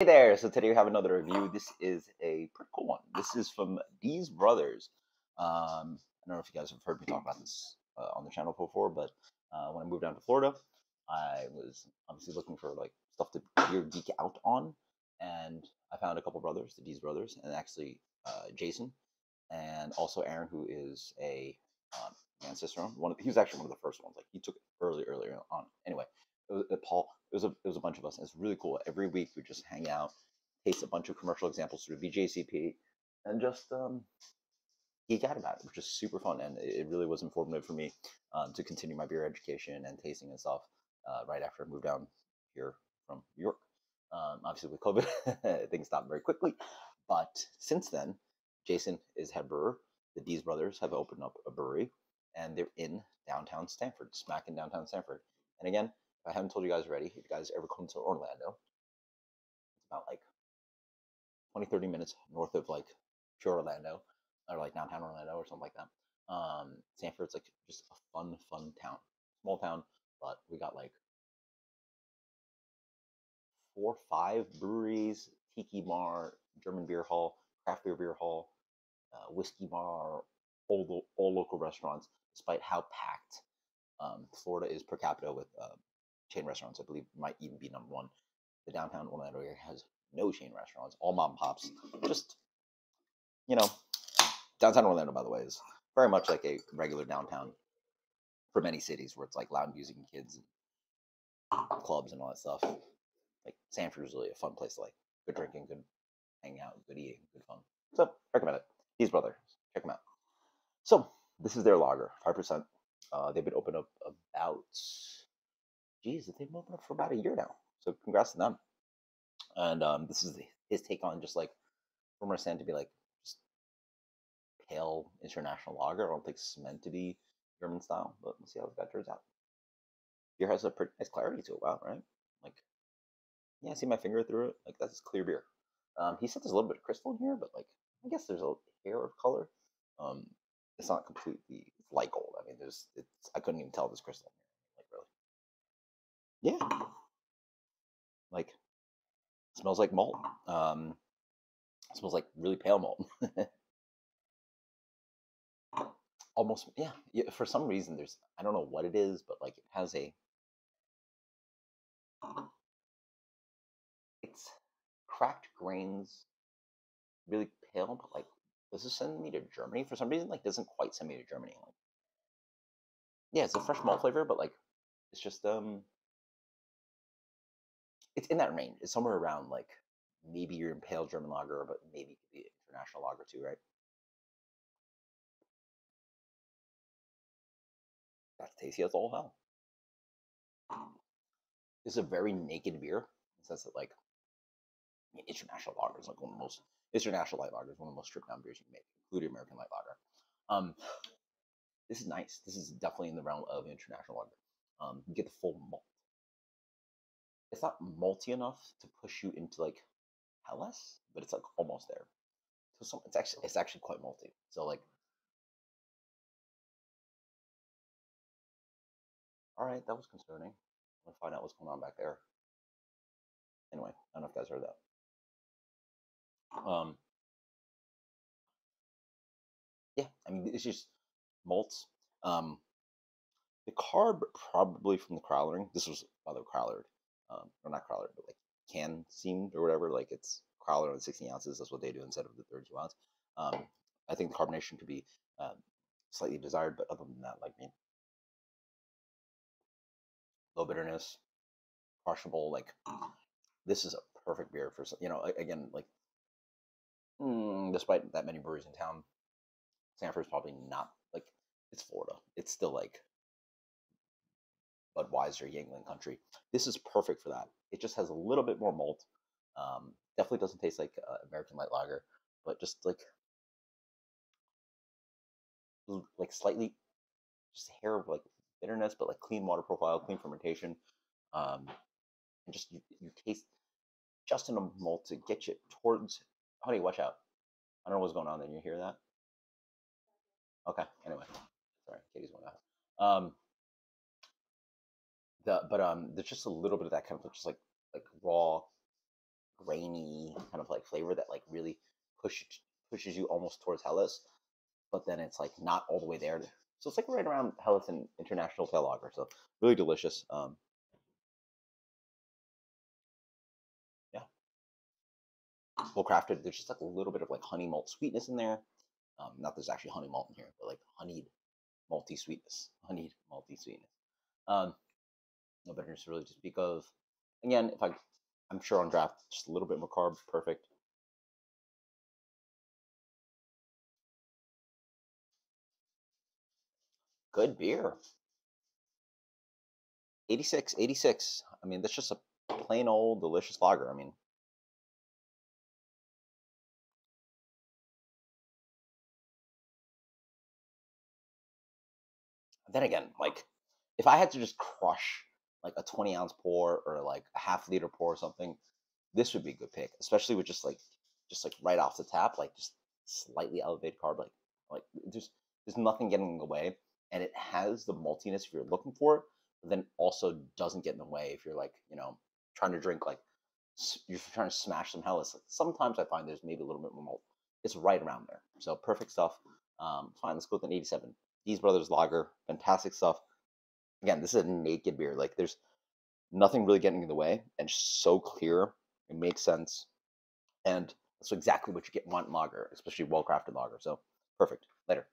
Hey there, so today we have another review. This is a pretty cool one. This is from Dees Brothers. I don't know if you guys have heard me talk about this on the channel before, but when I moved down to Florida, I was obviously looking for like stuff to geek out on, and I found a couple brothers, the Dees Brothers, and actually Jason, and also Aaron, who is a ancestor. He was actually one of the first ones. Like he took it early on. Anyway. Paul, it was a bunch of us. And it's really cool. Every week we just hang out, taste a bunch of commercial examples through BJCP, and just geek out about it, which is super fun. And it really was informative for me to continue my beer education and tasting and stuff right after I moved down here from New York. Obviously with COVID, things stopped very quickly. But since then, Jason is head brewer. The Dees Brothers have opened up a brewery, and they're in downtown Sanford, smack in downtown Sanford. And again, I haven't told you guys already, if you guys ever come to Orlando, it's about like 20-30 minutes north of like pure Orlando, or like downtown Orlando or something like that. Sanford's like just a fun town, small town, but we got like 4 or 5 breweries, tiki bar, German beer hall, craft beer hall, whiskey bar, all local restaurants, despite how packed Florida is per capita with chain restaurants. I believe might even be #1. The downtown Orlando area has no chain restaurants, all mom and pops. Just, you know, downtown Orlando, by the way, is very much like a regular downtown for many cities where it's like loud music and kids and clubs and all that stuff. Like Sanford is really a fun place to like good drinking, good hanging out, good eating, good fun. So recommend it. Dees Brothers, check them out. So this is their lager, 5%. They've been open up about, geez, they've been open up for about a year now. So congrats to them. And this is his take on just like, from what I understand, to be like just pale international lager. I don't think it's meant to be German style, but we'll see how that turns out. Beer has a pretty nice clarity to it. Wow, right? Like, yeah, see my finger through it? Like, that's clear beer. He said there's a little bit of crystal in here, but like, I guess there's a hair of color. It's not completely light gold. I mean, I couldn't even tell this crystal. Yeah, like smells like malt. Smells like really pale malt. Almost, yeah. For some reason, I don't know what it is, but like it has a. It's cracked grains, really pale, but like does this send me to Germany for some reason? Like doesn't quite send me to Germany. Like, yeah, it's a fresh malt flavor, but like it's just It's in that range. It's somewhere around like maybe you're in pale German lager, but maybe it could be international lager too, right? That's tasty as all hell. It's a very naked beer. It says that like international lager is like one of the most international light lager is one of the most stripped down beers you can make, including American light lager. This is nice. This is definitely in the realm of international lager. You get the full malt. It's not malty enough to push you into like Helles, but it's like almost there. So it's actually quite malty. So like, all right, that was concerning. I'm gonna find out what's going on back there. Anyway, I don't know if you guys heard that. Yeah, I mean it's just malts. The carb probably from the crowlering. This was by the crowlered. Or not crowler, but like can seamed or whatever, like it's crowler on 16 ounces. That's what they do instead of the 32 ounce. I think the carbonation could be slightly desired, but other than that, like me, low bitterness, crushable. Like this is a perfect beer for, you know, again, like despite that many breweries in town, Sanford's probably not like it's Florida. It's still like Budweiser, Yingling country. This is perfect for that. It just has a little bit more malt. Definitely doesn't taste like American light lager, but just like slightly, just a hair of like bitterness, but like clean water profile, clean fermentation, and just you taste just enough malt to get you towards. Honey, watch out! I don't know what's going on there. You hear that? Okay. Anyway, sorry, Katie's going out. But there's just a little bit of that kind of just like raw grainy kind of like flavor that like really pushes you almost towards Helles, but then it's like not all the way there. So it's like right around Helles and International Pale Lager. So really delicious. Yeah, well crafted. There's just like a little bit of like honey malt sweetness in there. Not there's actually honey malt in here, but like honeyed malty sweetness. No bitterness really to speak of. Again, if I'm sure on draft, just a little bit more carb, perfect. Good beer. 86. I mean, that's just a plain old delicious lager. I mean, then again, like if I had to just crush like a 20-ounce pour or like a half-liter pour or something, this would be a good pick, especially with just like right off the tap, like just slightly elevated carb. Like there's nothing getting in the way, and it has the maltiness if you're looking for it, but then also doesn't get in the way if you're like, you know, trying to drink like you're trying to smash some Helles. Like, sometimes I find there's maybe a little bit more malt. It's right around there, so perfect stuff. Fine, let's go with an 87. Dees Brothers Lager, fantastic stuff. Again, this is a naked beer. Like, there's nothing really getting in the way, and so clear. It makes sense, and that's exactly what you want in lager, especially well-crafted lager. So perfect. Later.